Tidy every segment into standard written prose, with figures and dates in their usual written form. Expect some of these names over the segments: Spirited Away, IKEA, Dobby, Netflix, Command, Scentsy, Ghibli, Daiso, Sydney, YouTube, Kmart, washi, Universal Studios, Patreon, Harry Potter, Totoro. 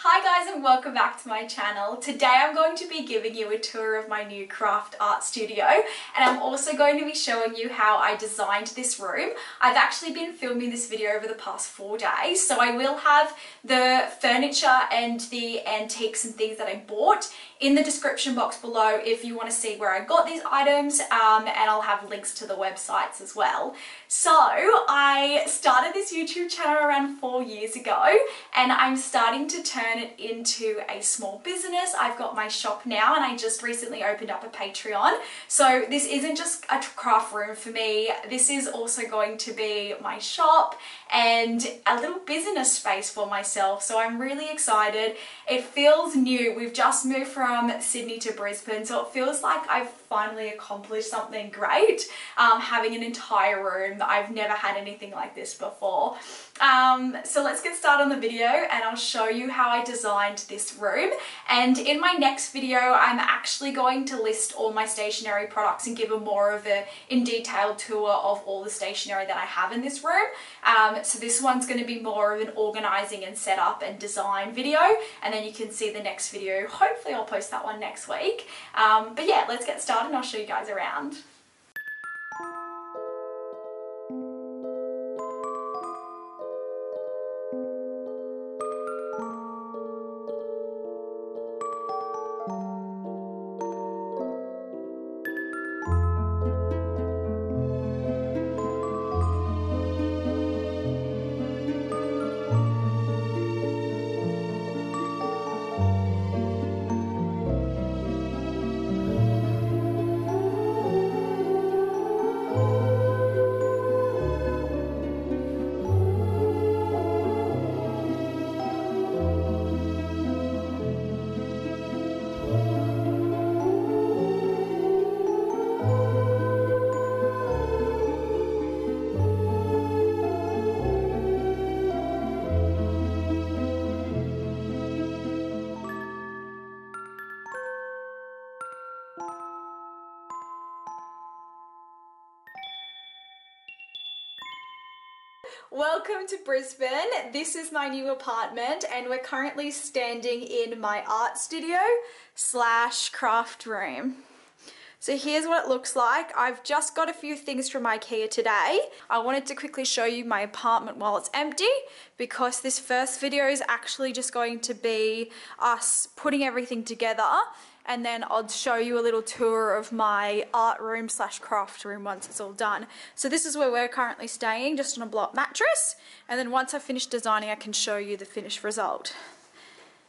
Hi guys and welcome back to my channel. Today I'm going to be giving you a tour of my new craft art studio, and I'm also going to be showing you how I designed this room. I've actually been filming this video over the past 4 days, so I will have the furniture and the antiques and things that I bought in the description box below if you want to see where I got these items, and I'll have links to the websites as well. So I started this YouTube channel around 4 years ago, and I'm starting to turn it into a small business. I've got my shop now, and I just recently opened up a Patreon. So this isn't just a craft room for me, this is also going to be my shop and a little business space for myself. So I'm really excited. It feels new. We've just moved from Sydney to Brisbane, so it feels like I've finally accomplished something great, having an entire room. I've never had anything like this before. So let's get started on the video, and I'll show you how I designed this room. And in my next video, I'm actually going to list all my stationery products and give a more of a in-detail tour of all the stationery that I have in this room. So this one's going to be more of an organizing and setup and design video, and then you can see the next video. Hopefully I'll post that one next week. But yeah, let's get started and I'll show you guys around. Welcome to Brisbane. This is my new apartment, and we're currently standing in my art studio slash craft room. So here's what it looks like. I've just got a few things from IKEA today. I wanted to quickly show you my apartment while it's empty, because this first video is actually just going to be us putting everything together, and then I'll show you a little tour of my art room slash craft room once it's all done. So this is where we're currently staying, just on a block mattress, and then once I finish designing I can show you the finished result.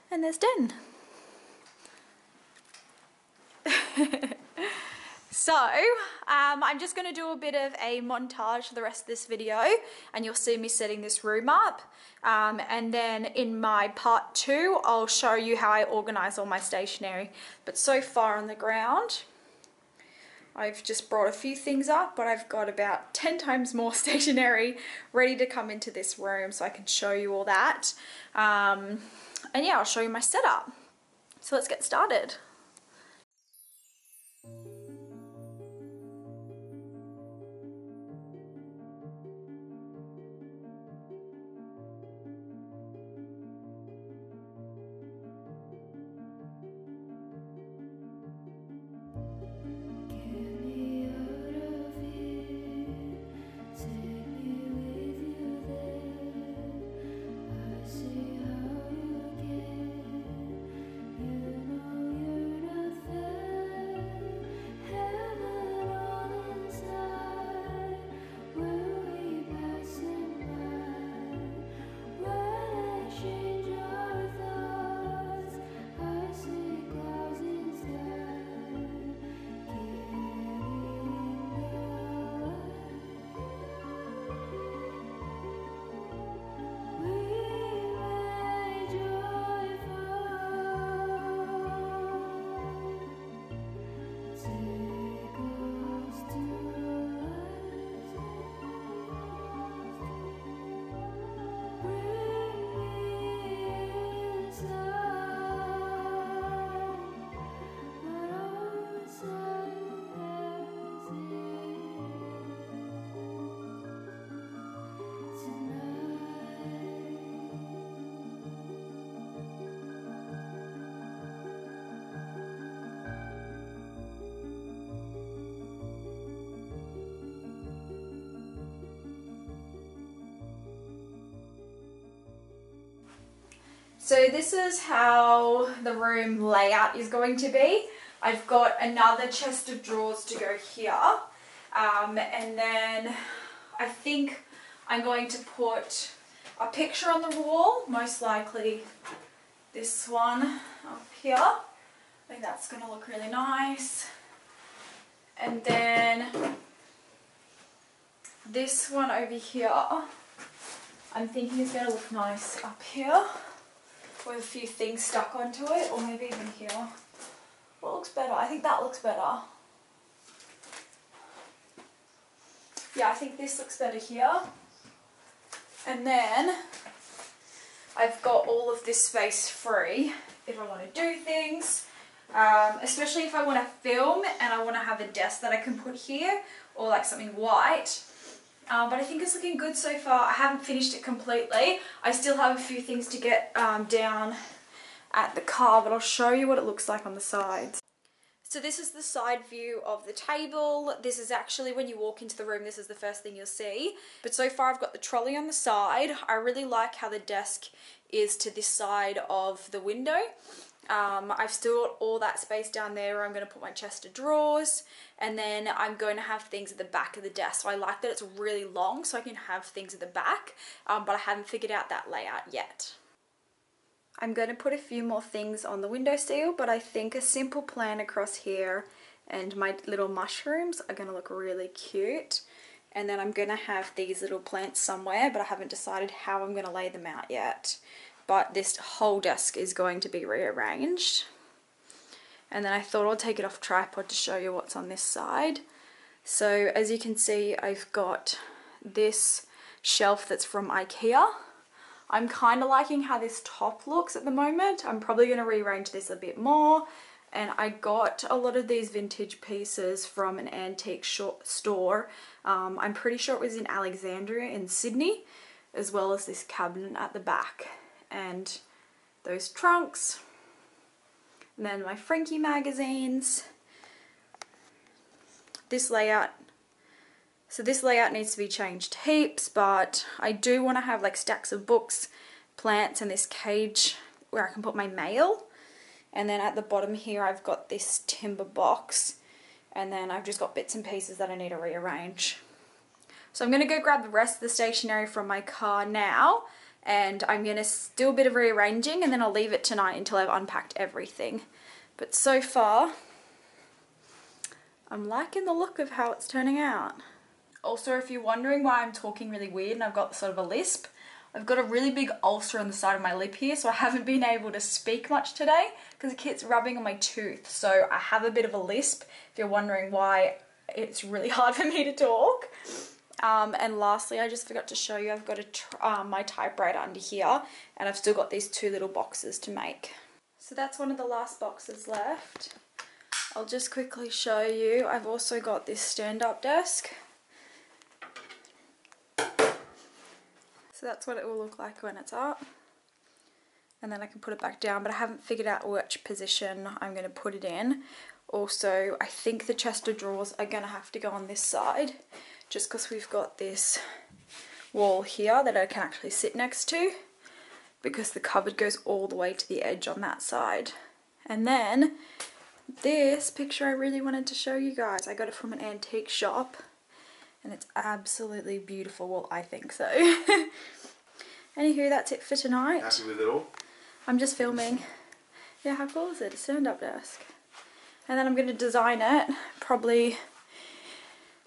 And there's Den. So I'm just going to do a bit of a montage for the rest of this video, and you'll see me setting this room up, and then in my part two I'll show you how I organise all my stationery. But so far on the ground I've just brought a few things up, but I've got about 10 times more stationery ready to come into this room, so I can show you all that, and yeah, I'll show you my setup. So let's get started. So this is how the room layout is going to be. I've got another chest of drawers to go here, and then I think I'm going to put a picture on the wall, most likely this one up here. I think that's going to look really nice. And then this one over here, I'm thinking is going to look nice up here, with a few things stuck onto it, or maybe even here. What looks better? I think that looks better. Yeah, I think this looks better here. And then I've got all of this space free if I want to do things, especially if I want to film and I want to have a desk that I can put here, or like something white. But I think it's looking good so far. I haven't finished it completely. I still have a few things to get down at the car, but I'll show you what it looks like on the sides. So this is the side view of the table. This is actually, when you walk into the room, this is the first thing you'll see. But so far I've got the trolley on the side. I really like how the desk is to this side of the window. I've still got all that space down there where I'm going to put my chest of drawers, and then I'm going to have things at the back of the desk. So I like that it's really long so I can have things at the back, but I haven't figured out that layout yet. I'm going to put a few more things on the windowsill, but I think a simple plan across here and my little mushrooms are going to look really cute. And then I'm going to have these little plants somewhere, but I haven't decided how I'm going to lay them out yet. But this whole desk is going to be rearranged. And then I thought I'll take it off tripod to show you what's on this side. So as you can see, I've got this shelf that's from IKEA. I'm kind of liking how this top looks at the moment. I'm probably going to rearrange this a bit more. And I got a lot of these vintage pieces from an antique store. I'm pretty sure it was in Alexandria in Sydney, as well as this cabinet at the back and those trunks. And then my Frankie magazines. This layout. So this layout needs to be changed heaps, but I do want to have like stacks of books, plants, and this cage where I can put my mail. And then at the bottom here I've got this timber box, and then I've just got bits and pieces that I need to rearrange. So I'm going to go grab the rest of the stationery from my car now, and I'm going to do a bit of rearranging, and then I'll leave it tonight until I've unpacked everything. But so far I'm liking the look of how it's turning out. Also, if you're wondering why I'm talking really weird and I've got sort of a lisp, I've got a really big ulcer on the side of my lip here, so I haven't been able to speak much today because it keeps rubbing on my tooth. So I have a bit of a lisp, if you're wondering why it's really hard for me to talk. And lastly, I just forgot to show you, I've got my typewriter under here, and I've still got these two little boxes to make. So that's one of the last boxes left. I'll just quickly show you, I've also got this stand-up desk. So that's what it will look like when it's up. And then I can put it back down, but I haven't figured out which position I'm going to put it in. Also, I think the chest of drawers are going to have to go on this side, just because we've got this wall here that I can actually sit next to, because the cupboard goes all the way to the edge on that side. And then this picture I really wanted to show you guys. I got it from an antique shop. And it's absolutely beautiful. Well, I think so. Anywho, that's it for tonight. Happy with it all? I'm just filming. Yeah, how cool is it? A stand-up desk. And then I'm going to design it probably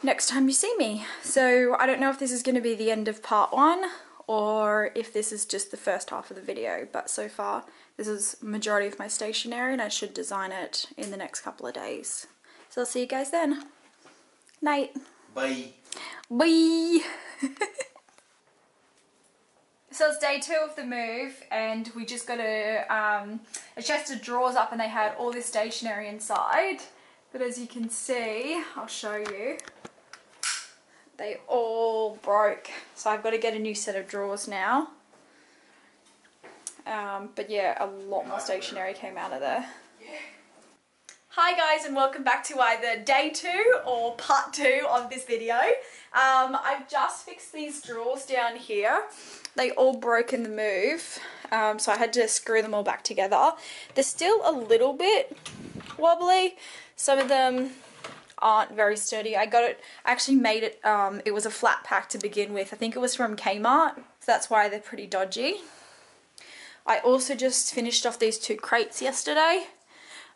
next time you see me. So I don't know if this is going to be the end of part one or if this is just the first half of the video. But so far, this is the majority of my stationery, and I should design it in the next couple of days. So I'll see you guys then. Night. Bye. Bye. So it's day two of the move, and we just got a chest of drawers up, and they had all this stationery inside. But as you can see, I'll show you, they all broke. So I've got to get a new set of drawers now. But yeah, a lot more stationery came out of there. Yeah. Hi guys, and welcome back to either day two or part two of this video. I've just fixed these drawers down here. They all broke in the move, so I had to screw them all back together. They're still a little bit wobbly. Some of them aren't very sturdy. I got it, actually made it, it was a flat pack to begin with. I think it was from Kmart, so that's why they're pretty dodgy. I also just finished off these two crates yesterday,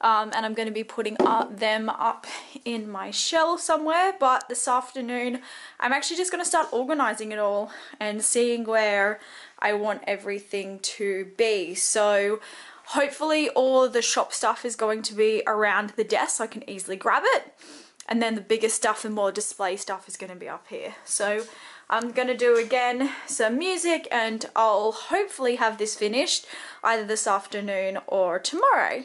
and I'm going to be putting them up in my shelf somewhere, but this afternoon I'm actually just going to start organising it all and seeing where I want everything to be. So hopefully all the shop stuff is going to be around the desk so I can easily grab it, and then the bigger stuff and more display stuff is going to be up here. So I'm going to do again some music, and I'll hopefully have this finished either this afternoon or tomorrow.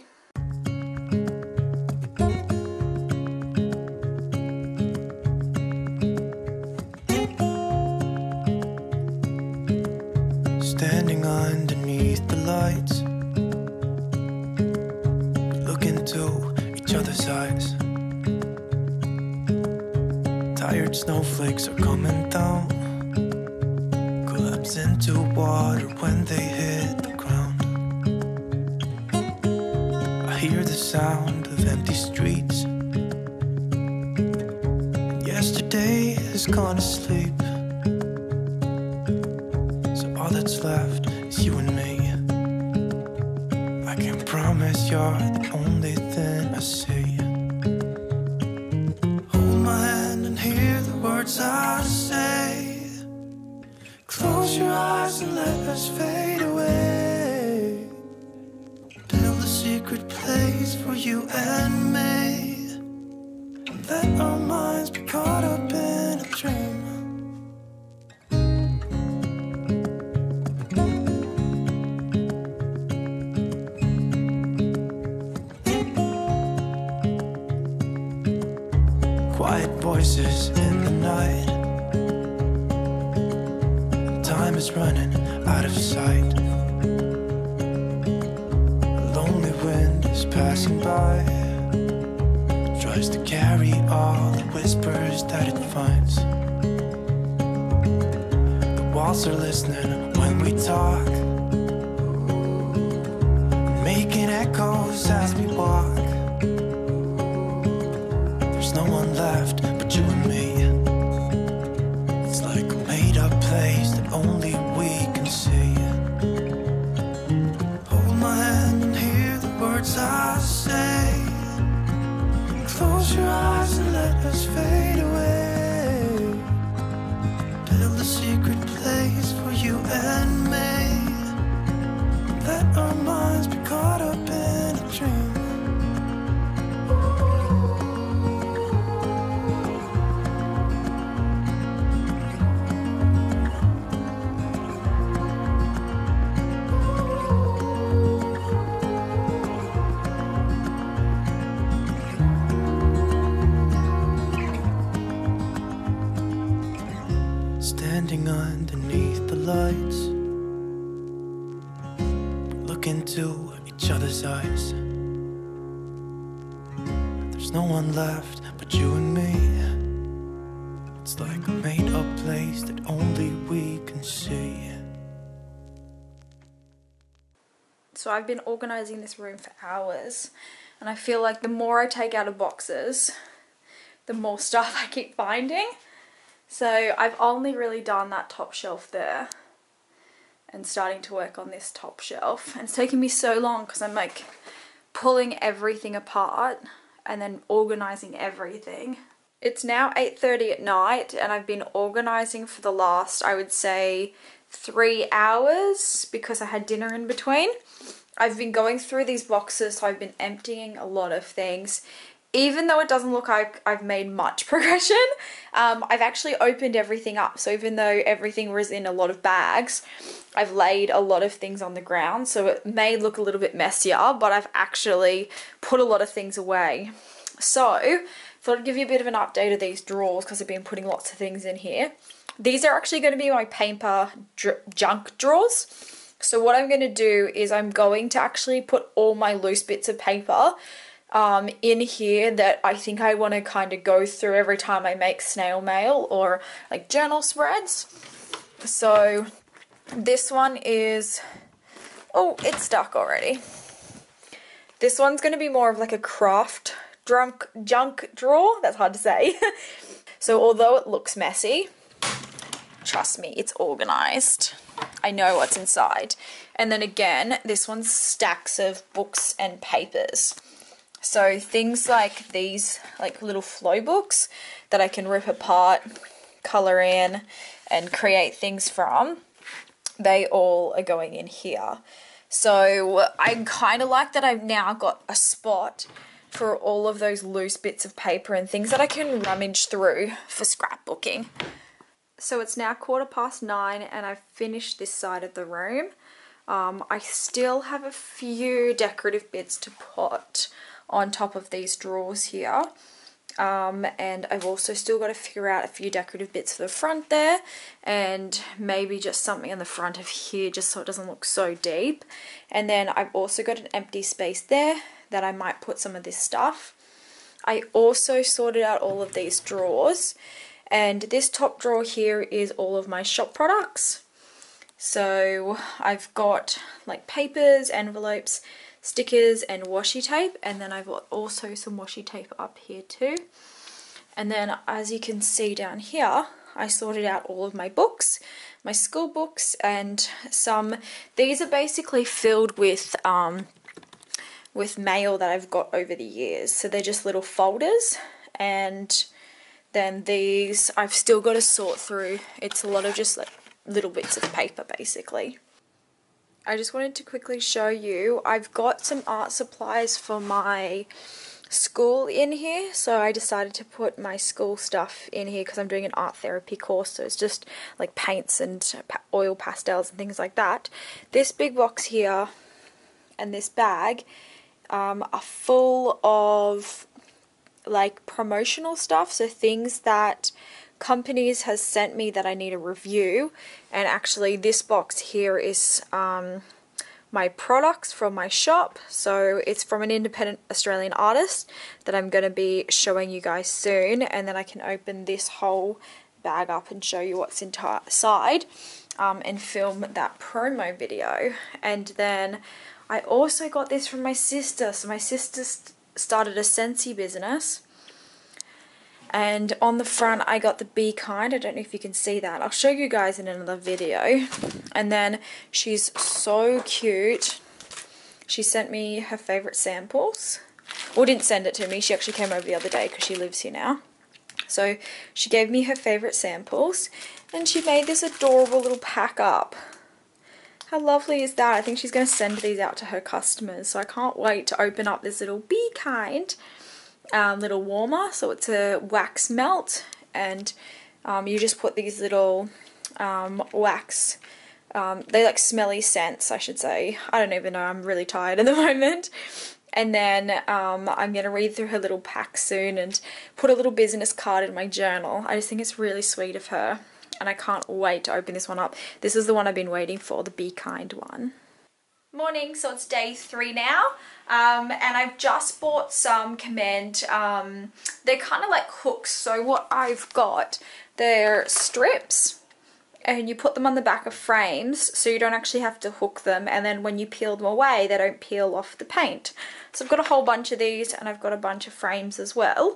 Standing underneath the lights, look into each other's eyes. Tired snowflakes are coming down, collapse into water when they hit the ground. I hear the sound of empty streets, yesterday has gone to sleep, so all that's left is you and me. I can promise you're the only thing I see. I say, close your eyes and let us fade away. Build a secret place for you and me. Let our minds be caught up in a dream. Quiet voices in the night, and time is running out of sight. A lonely wind is passing by, tries to carry all the whispers that it finds. The walls are listening when we talk, making echoes as we walk. There's no one left but you and me. It's like a made-up place that only we can see. Hold my hand and hear the words I say. Close your eyes and let us fade away. Build a secret place for you and me. Let our minds be caught up in a dream. Underneath the lights, look into each other's eyes. There's no one left but you and me. It's like a made-up place that only we can see. So I've been organising this room for hours, and I feel like the more I take out of boxes, the more stuff I keep finding. So I've only really done that top shelf there and starting to work on this top shelf. And it's taken me so long because I'm like pulling everything apart and then organising everything. It's now 8:30 at night, and I've been organising for the last, I would say, 3 hours because I had dinner in between. I've been going through these boxes, so I've been emptying a lot of things. Even though it doesn't look like I've made much progression, I've actually opened everything up. So even though everything was in a lot of bags, I've laid a lot of things on the ground. So it may look a little bit messier, but I've actually put a lot of things away. So I thought I'd give you a bit of an update of these drawers because I've been putting lots of things in here. These are actually going to be my paper junk drawers. So what I'm going to do is I'm going to actually put all my loose bits of paper in here that I think I want to kind of go through every time I make snail mail or like journal spreads. So this one is, oh, it's stuck already. This one's going to be more of like a craft junk drawer. That's hard to say. So although it looks messy, trust me, it's organized. I know what's inside. And then again, this one's stacks of books and papers. So things like these, like little flow books that I can rip apart, color in, and create things from, they all are going in here. So I kind of like that I've now got a spot for all of those loose bits of paper and things that I can rummage through for scrapbooking. So it's now 9:15 and I've finished this side of the room. I still have a few decorative bits to put on top of these drawers here. And I've also still got to figure out a few decorative bits for the front there, and maybe just something on the front of here just so it doesn't look so deep. And then I've also got an empty space there that I might put some of this stuff. I also sorted out all of these drawers, and this top drawer here is all of my shop products. So I've got like papers, envelopes, stickers and washi tape, and then I've got also some washi tape up here too. And then as you can see down here, I sorted out all of my books, my school books, and some, these are basically filled with mail that I've got over the years. So they're just little folders, and then these I've still got to sort through. It's a lot of just like little bits of paper basically. I just wanted to quickly show you, I've got some art supplies for my school in here, so I decided to put my school stuff in here because I'm doing an art therapy course, so it's just like paints and oil pastels and things like that. This big box here and this bag are full of like promotional stuff, so things that companies has sent me that I need a review. And actually this box here is my products from my shop, so it's from an independent Australian artist that I'm going to be showing you guys soon, and then I can open this whole bag up and show you what's inside and film that promo video. And then I also got this from my sister, so my sister started a Scentsy business. And on the front I got the Be Kind, I don't know if you can see that, I'll show you guys in another video. And then she's so cute, she sent me her favourite samples, well, didn't send it to me, she actually came over the other day because she lives here now. So she gave me her favourite samples and she made this adorable little pack up. How lovely is that? I think she's going to send these out to her customers, so I can't wait to open up this little Be Kind little warmer. So it's a wax melt, and you just put these little wax, they like smelly scents I should say, I don't even know, I'm really tired at the moment. And then I'm going to read through her little pack soon and put a little business card in my journal. I just think it's really sweet of her, and I can't wait to open this one up. This is the one I've been waiting for, the Be Kind one. Morning, so it's day 3 now, and I've just bought some Command, they're kind of like hooks, so what I've got, they're strips, and you put them on the back of frames, so you don't actually have to hook them, and then when you peel them away, they don't peel off the paint. So I've got a whole bunch of these, and I've got a bunch of frames as well.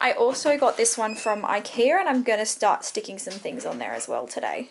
I also got this one from IKEA, and I'm going to start sticking some things on there as well today.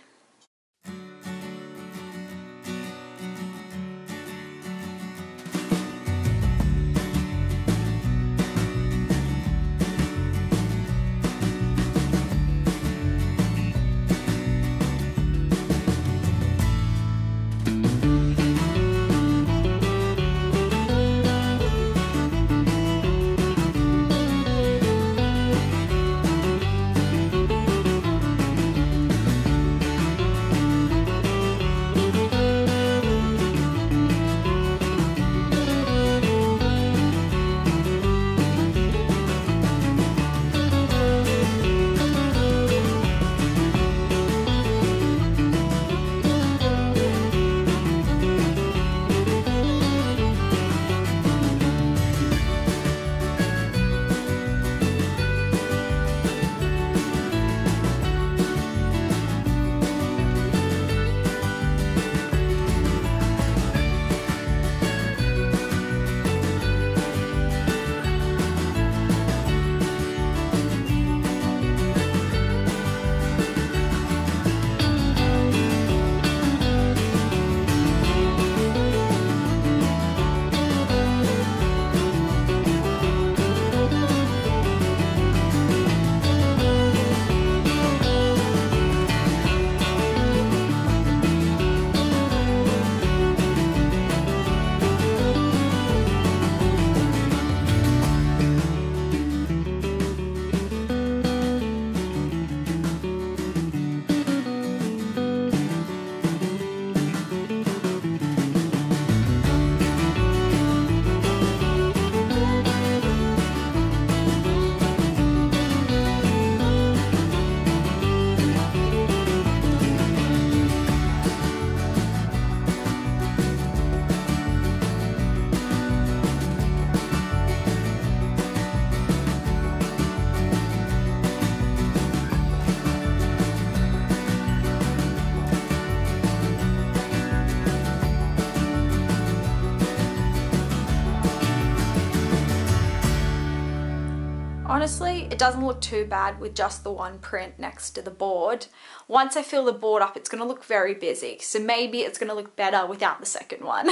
honestly, it doesn't look too bad with just the one print next to the board. Once I fill the board up, it's going to look very busy. So maybe it's going to look better without the second one.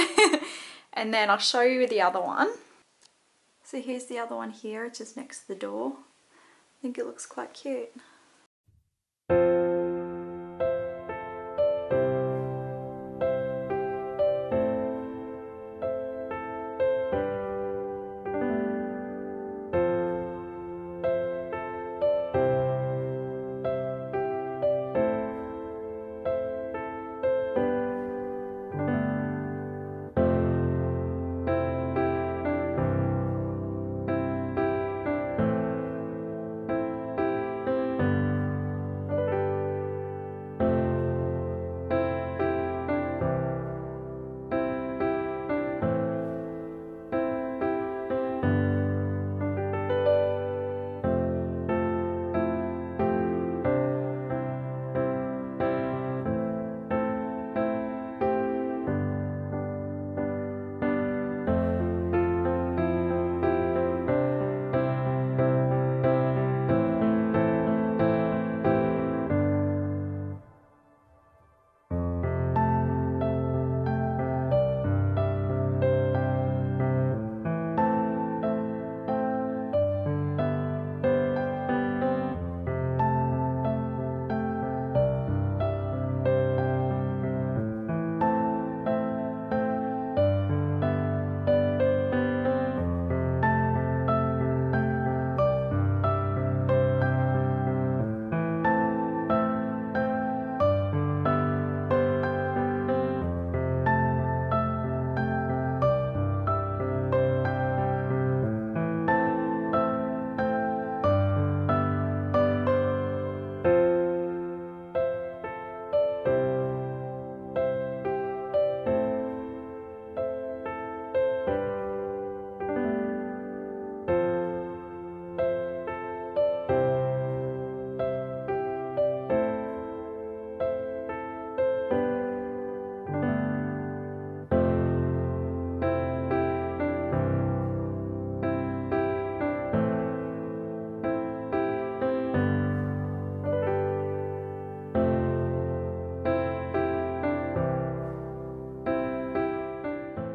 And then I'll show you the other one. So here's the other one here, it's just next to the door. I think it looks quite cute.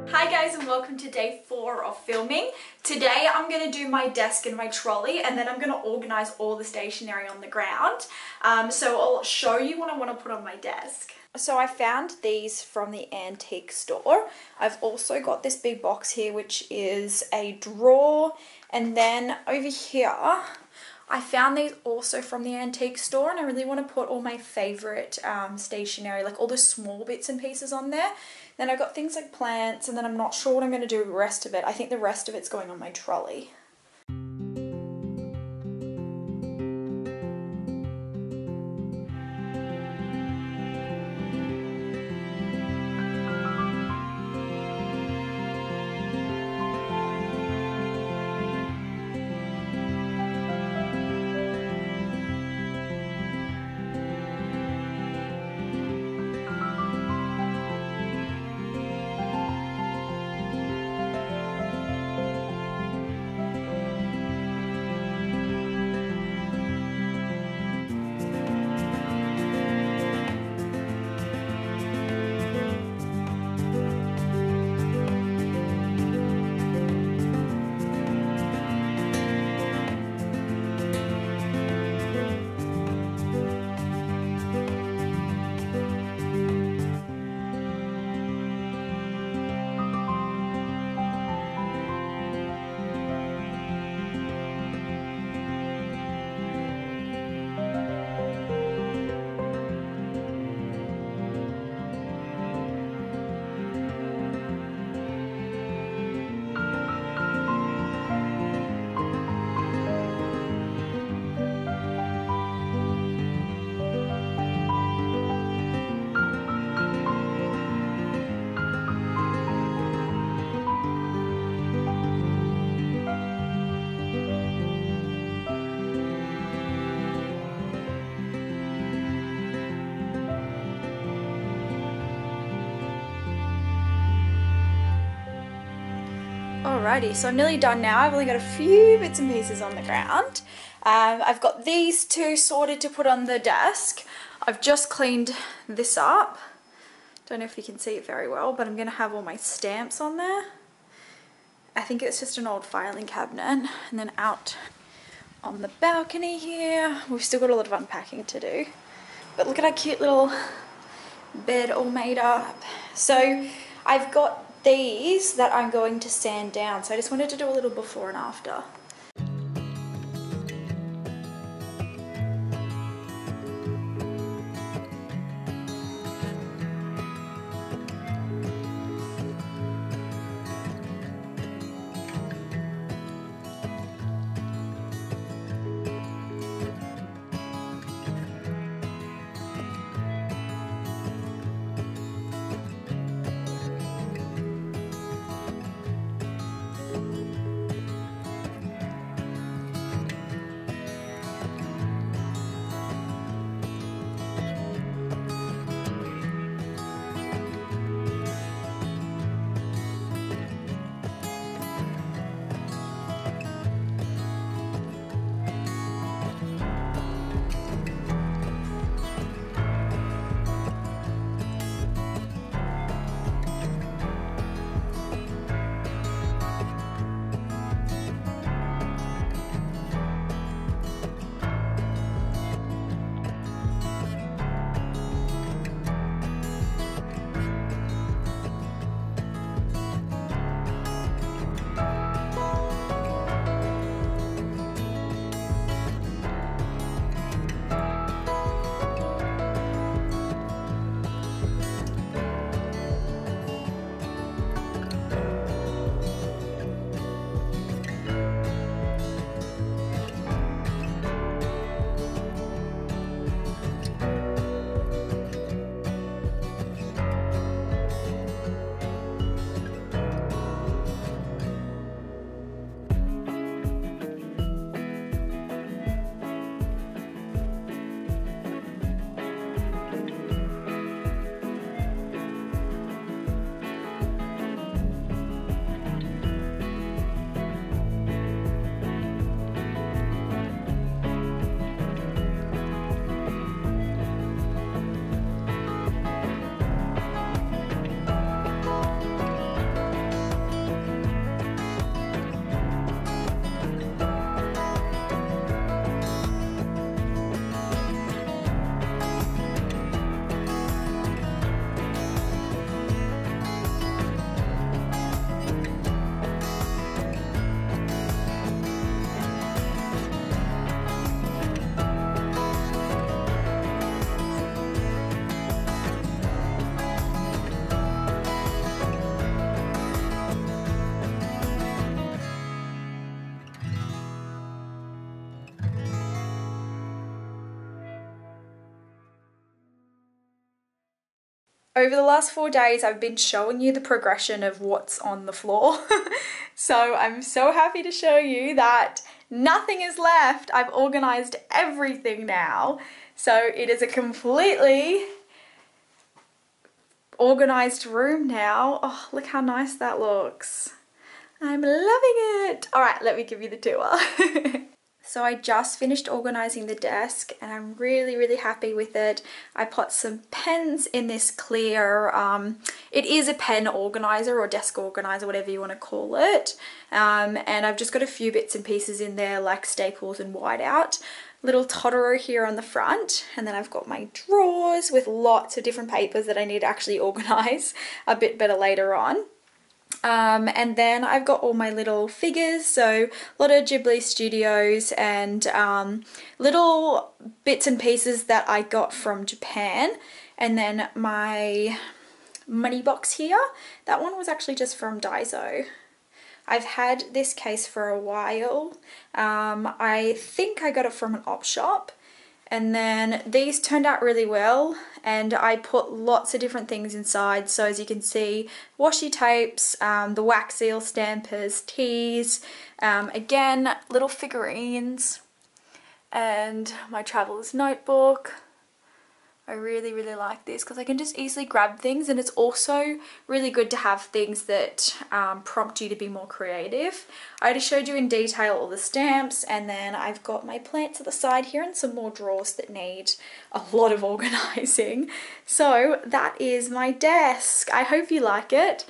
Hi guys, and welcome to day 4 of filming. Today I'm going to do my desk and my trolley, and then I'm going to organise all the stationery on the ground. So I'll show you what I want to put on my desk. So I found these from the antique store. I've also got this big box here which is a drawer, and then over here I found these also from the antique store, and I really want to put all my favourite stationery, like all the small bits and pieces on there. Then I've got things like plants, and then I'm not sure what I'm going to do with the rest of it. I think the rest of it's going on my trolley. Alrighty, so I'm nearly done now. I've only got a few bits and pieces on the ground. I've got these two sorted to put on the desk. I've just cleaned this up. Don't know if you can see it very well, but I'm going to have all my stamps on there. I think it's just an old filing cabinet. And then out on the balcony here, we've still got a lot of unpacking to do. But look at our cute little bed all made up. So I've got these that I'm going to sand down. So I just wanted to do a little before and after. Over the last 4 days, I've been showing you the progression of what's on the floor. So I'm so happy to show you that nothing is left. I've organized everything now. So it is a completely organized room now. Oh, look how nice that looks. I'm loving it. All right, let me give you the tour. So I just finished organising the desk and I'm really, really happy with it. I put some pens in this clear, it is a pen organiser or desk organiser, whatever you want to call it. And I've just got a few bits and pieces in there like staples and whiteout. Little Totoro here on the front, and then I've got my drawers with lots of different papers that I need to actually organise a bit better later on. And then I've got all my little figures, so a lot of Ghibli Studios and little bits and pieces that I got from Japan. And then my money box here, that one was actually just from Daiso. I've had this case for a while. I think I got it from an op shop. And then these turned out really well, and I put lots of different things inside. So as you can see, washi tapes, the wax seal stampers, teas, again, little figurines, and my traveler's notebook. I really, really like this because I can just easily grab things, and it's also really good to have things that prompt you to be more creative. I already showed you in detail all the stamps, and then I've got my plants at the side here and some more drawers that need a lot of organizing. So that is my desk. I hope you like it.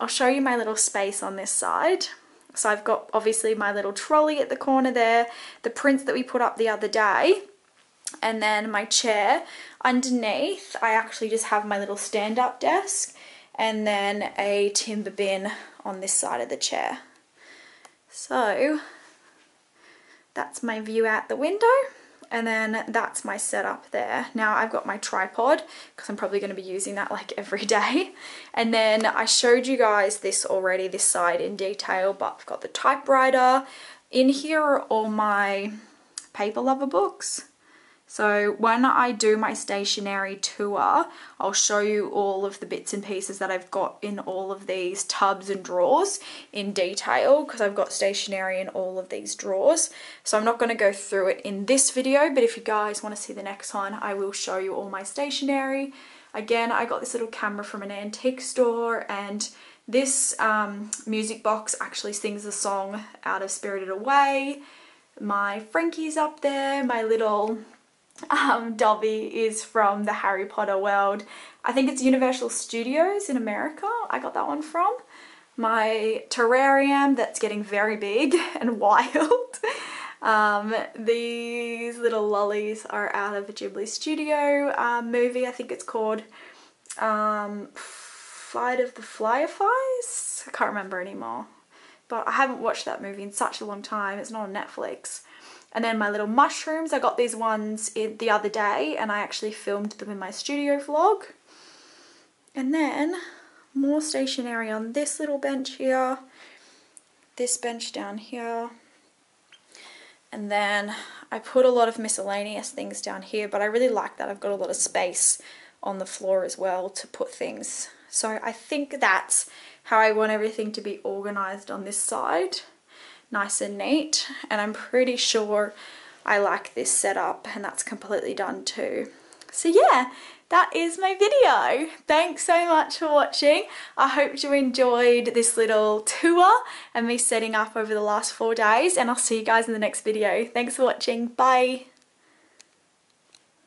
I'll show you my little space on this side. So I've got obviously my little trolley at the corner there, the prints that we put up the other day, and then my chair. Underneath, I actually just have my little stand-up desk and then a timber bin on this side of the chair. So that's my view out the window, and then that's my setup there. Now I've got my tripod because I'm probably going to be using that like every day. And then I showed you guys this already, this side in detail, but I've got the typewriter. In here are all my Paper Lover books. So when I do my stationery tour, I'll show you all of the bits and pieces that I've got in all of these tubs and drawers in detail, because I've got stationery in all of these drawers. So I'm not going to go through it in this video, but if you guys want to see the next one, I will show you all my stationery. Again, I got this little camera from an antique store, and this music box actually sings a song out of Spirited Away. My Frankie's up there, my little... Dobby is from the Harry Potter world. I think it's Universal Studios in America I got that one from. My terrarium that's getting very big and wild. These little lollies are out of a Ghibli studio movie. I think it's called Flight of the Fireflies? I can't remember anymore. But I haven't watched that movie in such a long time. It's not on Netflix. And then my little mushrooms, I got these ones the other day, and I actually filmed them in my studio vlog. And then more stationery on this little bench here, this bench down here. And then I put a lot of miscellaneous things down here, but I really like that. I've got a lot of space on the floor as well to put things. So I think that's how I want everything to be organized on this side. Nice and neat, and I'm pretty sure I like this setup, and that's completely done too. So yeah, that is my video. Thanks so much for watching. I hope you enjoyed this little tour and me setting up over the last 4 days, and I'll see you guys in the next video. Thanks for watching. Bye.